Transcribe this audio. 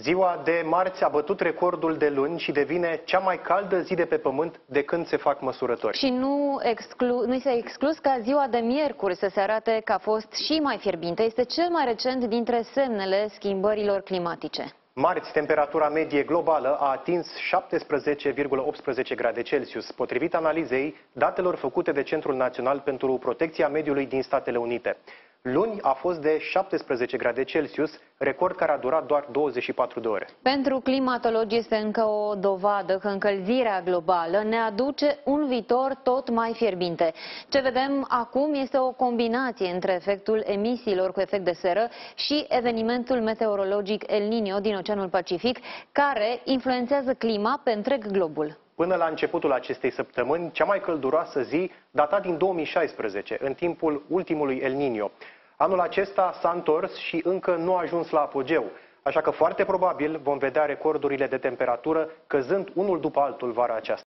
Ziua de marți a bătut recordul de luni și devine cea mai caldă zi de pe pământ de când se fac măsurători. Și nu s-a exclus ca ziua de miercuri să se arate că a fost și mai fierbinte. Este cel mai recent dintre semnele schimbărilor climatice. Marți, temperatura medie globală a atins 17,18 grade Celsius, potrivit analizei datelor făcute de Centrul Național pentru Protecția Mediului din Statele Unite. Luni a fost de 17 grade Celsius, record care a durat doar 24 de ore. Pentru climatologi este încă o dovadă că încălzirea globală ne aduce un viitor tot mai fierbinte. Ce vedem acum este o combinație între efectul emisiilor cu efect de seră și evenimentul meteorologic El Niño din Oceanul Pacific, care influențează clima pe întreg globul. Până la începutul acestei săptămâni, cea mai călduroasă zi data din 2016, în timpul ultimului El Niño. Anul acesta s-a întors și încă nu a ajuns la apogeu, așa că foarte probabil vom vedea recordurile de temperatură căzând unul după altul vara aceasta.